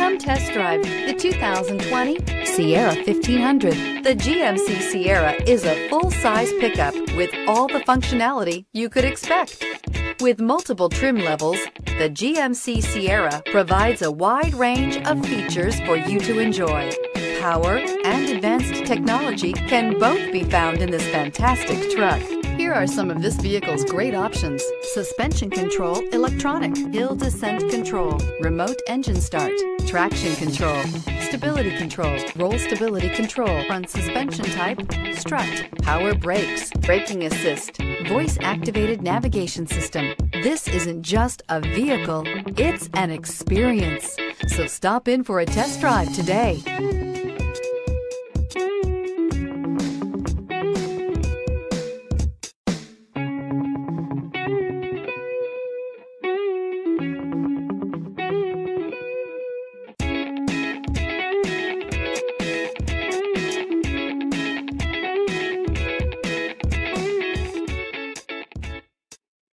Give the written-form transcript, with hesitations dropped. Come test drive the 2020 Sierra 1500. The GMC Sierra is a full-size pickup with all the functionality you could expect. With multiple trim levels, the GMC Sierra provides a wide range of features for you to enjoy. Power and advanced technology can both be found in this fantastic truck. Here are some of this vehicle's great options: suspension control, electronic hill descent control, remote engine start, traction control, stability control, roll stability control, front suspension type, strut, power brakes, braking assist, voice activated navigation system. This isn't just a vehicle, it's an experience. So stop in for a test drive today.